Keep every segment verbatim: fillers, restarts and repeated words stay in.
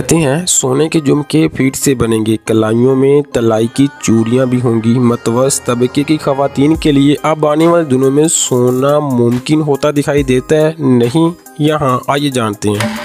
कहते हैं सोने के जुमके फीट से बनेंगे, कलाइयों में तलाई की चूड़ियाँ भी होंगी। मतवस तबके की खवातीन के लिए अब आने वाले दिनों में सोना मुमकिन होता दिखाई देता है, नहीं यहाँ? आइए जानते हैं।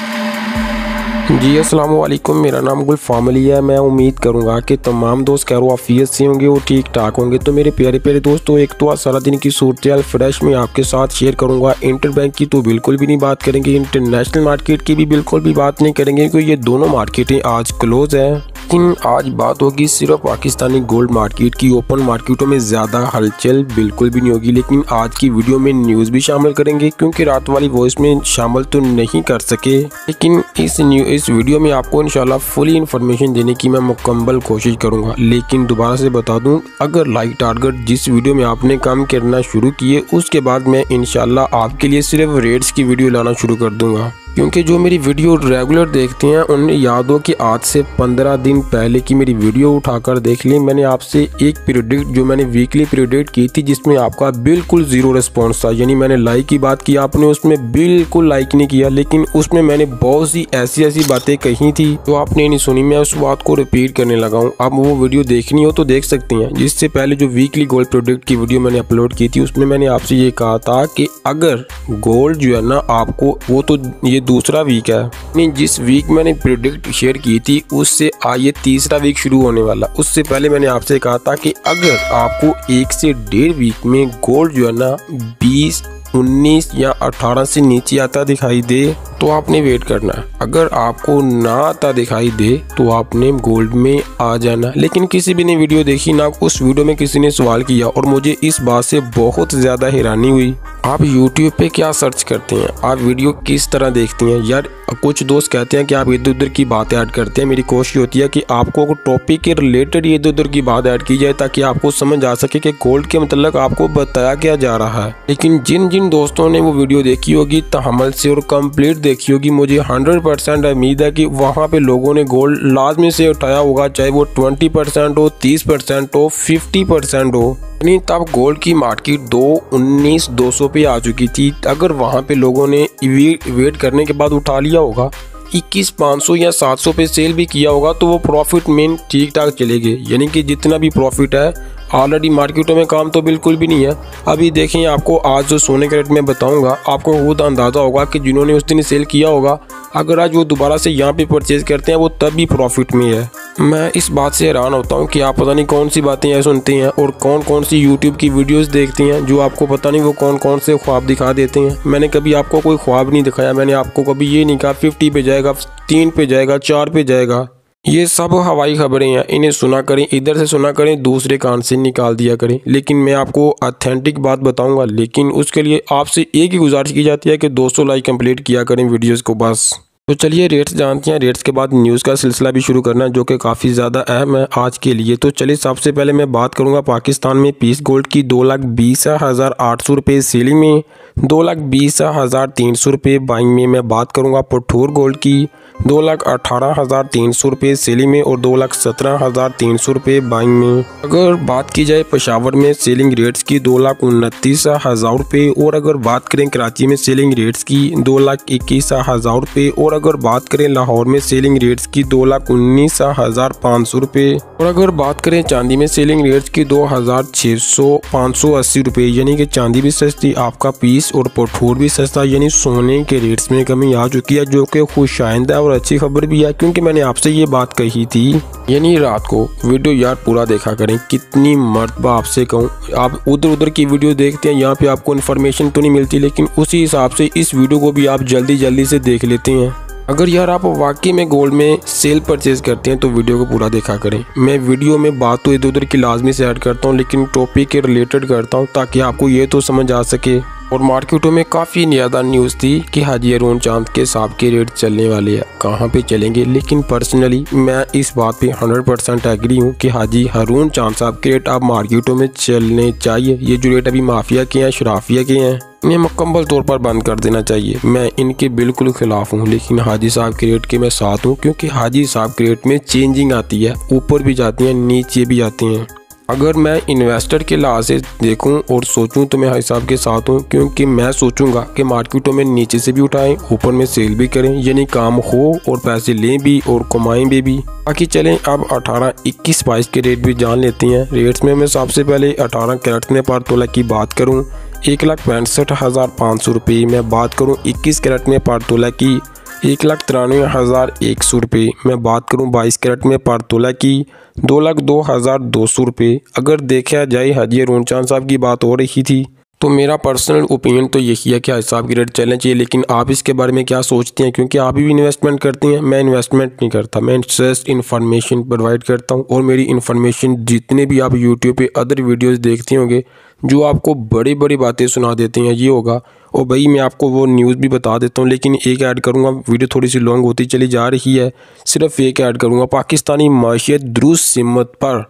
जी अस्सलाम वालेकुम, मेरा नाम गुलफाम अली है। मैं उम्मीद करूंगा कि तमाम दोस्त खैर आफियत से होंगे और ठीक ठाक होंगे। तो मेरे प्यारे प्यारे दोस्तों, एक तो आज सारा दिन की सूरत फ्रेश में आपके साथ शेयर करूंगा। इंटर बैंक की तो बिल्कुल भी नहीं बात करेंगे, इंटरनेशनल मार्केट की भी बिल्कुल भी बात नहीं करेंगे क्योंकि ये दोनों मार्केटें आज क्लोज हैं। लेकिन आज बात होगी सिर्फ पाकिस्तानी गोल्ड मार्केट की। ओपन मार्केटों में ज़्यादा हलचल बिल्कुल भी नहीं होगी, लेकिन आज की वीडियो में न्यूज़ भी शामिल करेंगे क्योंकि रात वाली वॉइस में शामिल तो नहीं कर सके, लेकिन इस न्यूज इस वीडियो में आपको इंशाल्लाह फुली इन्फॉर्मेशन देने की मैं मुकम्मल कोशिश करूँगा। लेकिन दोबारा से बता दूँ, अगर लाइक टारगेट जिस वीडियो में आपने कम करना शुरू किए उसके बाद मैं इंशाल्लाह आपके लिए सिर्फ रेट्स की वीडियो लाना शुरू कर दूँगा, क्योंकि जो मेरी वीडियो रेगुलर देखते हैं उन्हें याद हो कि आज से पंद्रह दिन पहले की मेरी वीडियो उठाकर देख ली। मैंने आपसे एक प्रेडिक्ट जो मैंने वीकली प्रेडिक्ट की थी जिसमें आपका बिल्कुल ज़ीरो रिस्पांस था, यानी मैंने लाइक की बात की, आपने उसमें बिल्कुल लाइक नहीं किया। लेकिन उसमें मैंने बहुत सी ऐसी ऐसी बातें कही थी जो आपने नहीं सुनी, मैं उस बात को रिपीट करने लगा हूँ। आप वो वीडियो देखनी हो तो देख सकती हैं। जिससे पहले जो वीकली गोल्ड प्रोडक्ट की वीडियो मैंने अपलोड की थी उसमें मैंने आपसे ये कहा था कि अगर गोल्ड जो है ना आपको, वो तो ये दूसरा वीक है, जिस वीक मैंने प्रेडिक्ट शेयर की थी उससे आज ये तीसरा वीक शुरू होने वाला। उससे पहले मैंने आपसे कहा था कि अगर आपको एक से डेढ़ वीक में गोल्ड जो है ना बीस, उन्नीस या अठारह से नीचे आता दिखाई दे तो आपने वेट करना है। अगर आपको ना आता दिखाई दे तो आपने गोल्ड में आ जाना। लेकिन किसी भी ने वीडियो देखी ना, उस वीडियो में किसी ने सवाल किया और मुझे इस बात से बहुत ज़्यादा हैरानी हुई। आप यूट्यूब पे क्या सर्च करते हैं, आप वीडियो किस तरह देखते हैं? यार कुछ दोस्त कहते हैं कि आप इधर उधर की बातें ऐड करते हैं। मेरी कोशिश होती है कि आपको टॉपिक के रिलेटेड इधर उधर की बात ऐड की जाए ताकि आपको समझ आ सके कि गोल्ड के मतलब आपको बताया क्या जा रहा है। लेकिन जिन जिन दोस्तों ने वो वीडियो देखी होगी तहमल से और कम्प्लीट देखी होगी, मुझे हंड्रेड परसेंट उम्मीद है कि वहाँ पे लोगों ने गोल्ड लाजमी से उठाया होगा, चाहे वो ट्वेंटी परसेंट हो, तीस परसेंट हो, फिफ्टी परसेंट हो। यानी तब गोल्ड की मार्केट दो उन्नीस दो सौ पे आ चुकी थी, अगर वहाँ पे लोगों ने वेट करने के बाद उठा लिया होगा, इक्कीस पाँच सौ या सात सौ पे सेल भी किया होगा तो वो प्रॉफिट में ठीक ठाक चले गए। यानी कि जितना भी प्रॉफिट है ऑलरेडी मार्केटों में काम तो बिल्कुल भी नहीं है। अभी देखें आपको आज जो सोने का रेट मैं बताऊंगा आपको खुद अंदाज़ा होगा कि जिन्होंने उस दिन सेल किया होगा अगर आज वो दोबारा से यहाँ पे परचेज़ करते हैं वो तब भी प्रॉफिट में है। मैं इस बात से हैरान होता हूँ कि आप पता नहीं कौन सी बातें सुनते हैं और कौन कौन सी यूट्यूब की वीडियोस देखते हैं जो आपको पता नहीं वो कौन कौन से ख्वाब दिखा देते हैं। मैंने कभी आपको कोई ख्वाब नहीं दिखाया, मैंने आपको कभी ये नहीं कहा फिफ्टी पे जाएगा, तीन पे जाएगा, चार पे जाएगा। ये सब हवाई खबरें हैं, इन्हें सुना करें, इधर से सुना करें, दूसरे कान से निकाल दिया करें। लेकिन मैं आपको ऑथेंटिक बात बताऊंगा, लेकिन उसके लिए आपसे एक ही गुजारिश की जाती है कि दो सौ लाइक कंप्लीट किया करें वीडियोस को बस। तो चलिए रेट्स जानते हैं, रेट्स के बाद न्यूज़ का सिलसिला भी शुरू करना जो कि काफ़ी ज़्यादा अहम है आज के लिए। तो चलिए सबसे पहले मैं बात करूंगा पाकिस्तान में पीस गोल्ड की, दो लाख बीस हज़ार आठ सौ रुपये सेलिंग में, दो लाख बीस हज़ार तीन सौ रुपये बाइंग में। मैं बात करूंगा पठूर गोल्ड की, दो लाख अठारह हज़ार तीन सौ रुपये सेलिंग में और दो लाख सत्रह हज़ार तीन सौ रुपये बाइंग में। अगर बात की जाए पेशावर में सेलिंग रेट्स की दो लाख उनतीस हज़ार रुपये, और अगर बात करें कराची में सेलिंग रेट्स की दो लाख इक्कीस हज़ार रुपये, और अगर बात करें लाहौर में सेलिंग रेट्स की दो लाख उन्नीस हज़ार पाँच सौ रुपये, और अगर बात करें चांदी में सेलिंग रेट्स की दो हज़ार छः सौ पाँच सौ अस्सी रुपये। यानी कि चांदी भी सस्ती आपका पीस और पठोर भी सस्ता, यानी सोने के रेट्स में कमी आ चुकी है जो कि खुशाइंदा और अच्छी खबर भी है क्योंकि मैंने आपसे ये बात कही थी। यानी रात को वीडियो यार पूरा देखा करें, कितनी मर्तबा आपसे कहूँ, आप उधर उधर की वीडियो देखते हैं, यहाँ पे आपको इन्फॉर्मेशन तो नहीं मिलती लेकिन उसी हिसाब से इस वीडियो को भी आप जल्दी जल्दी से देख लेते हैं। अगर यार आप वाकई में गोल्ड में सेल परचेज़ करते हैं तो वीडियो को पूरा देखा करें। मैं वीडियो में बात तो इधर उधर की लाजमी से ऐड करता हूँ लेकिन टॉपिक के रिलेटेड करता हूँ ताकि आपको ये तो समझ आ सके। और मार्केटों में काफ़ी ज़्यादा न्यूज़ थी कि हाजी अरुण चांद के साहब के रेट चलने वाले हैं, कहाँ पे चलेंगे। लेकिन पर्सनली मैं इस बात पे हंड्रेड परसेंट एग्री हूँ कि हाजी अरुण चांद साहब के रेट अब मार्केटों में चलने चाहिए। ये जो रेट अभी माफिया के हैं, शराफिया के हैं, इन्हें मुकम्मल तौर पर बंद कर देना चाहिए। मैं इनके बिल्कुल ख़िलाफ़ हूँ लेकिन हाजी साहब के रेट के मैं साथ हूँ क्योंकि हाजी साहब के रेट में चेंजिंग आती है, ऊपर भी जाती हैं, नीचे भी आती हैं। अगर मैं इन्वेस्टर के लिहाज से देखूं और सोचूं तो मैं हिसाब के साथ हूं, क्योंकि मैं सोचूंगा कि मार्केटों में नीचे से भी उठाएं, ऊपर में सेल भी करें, यानी काम हो और पैसे लें भी और कमाएं भी भी बाकी। चलें अब अठारह इक्कीस बाईस के रेट भी जान लेते हैं। रेट्स में मैं सबसे पहले अठारह कैरेट में पर तोला की बात करूँ, एक लाख पैंसठ हज़ार पाँच सौ रुपये। मैं बात करूँ इक्कीस कैरेट में पर तोला की, एक लाख तिरानवे हज़ार एक सौ रुपये। मैं बात करूं बाईस कैरेट में पर तोला की, दो लाख दो हज़ार दो सौ रुपये। अगर देखा जाए हाजी अरून चांद साहब की बात हो रही थी, तो मेरा पर्सनल ओपिनियन तो यही है कि हाजी साहब की रेट चलना चाहिए, लेकिन आप इसके बारे में क्या सोचते हैं? क्योंकि आप भी इन्वेस्टमेंट करते हैं। मैं इन्वेस्टमेंट नहीं करता, मैं जस्ट इन्फॉर्मेशन प्रोवाइड करता हूँ। और मेरी इन्फॉर्मेशन जितने भी आप यूट्यूब पे अदर वीडियोज़ देखते होंगे जो आपको बड़ी बड़ी बातें सुना देते हैं, ये होगा और भाई मैं आपको वो न्यूज़ भी बता देता हूँ, लेकिन एक ऐड करूँगा। वीडियो थोड़ी सी लॉन्ग होती चली जा रही है, सिर्फ एक ऐड करूँगा। पाकिस्तानी माशियत दुरुस्त सिमत पर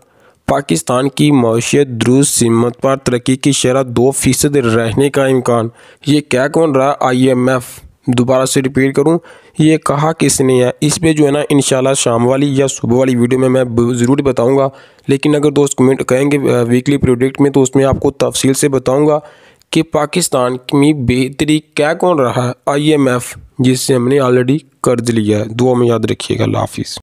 पाकिस्तान की माशियत दुरुस्त सिमत पर तरक्की की शरह दो फीसद रहने का इम्कान। ये क्या कौन रहा? I M F. दोबारा से रिपीट करूँ, ये कहा किसने है? इस पर जो है ना इंशाल्लाह शाम वाली या सुबह वाली वीडियो में मैं ज़रूर बताऊँगा। लेकिन अगर दोस्त कमेंट कहेंगे वीकली प्रोडक्ट में, तो उसमें आपको तफसील से बताऊँगा कि पाकिस्तान में बेहतरी क्या कौन रहा है आई एम एफ, जिससे हमने ऑलरेडी कर्ज लिया है। दुआ में याद रखिएगा। अल्लाह हाफिज़।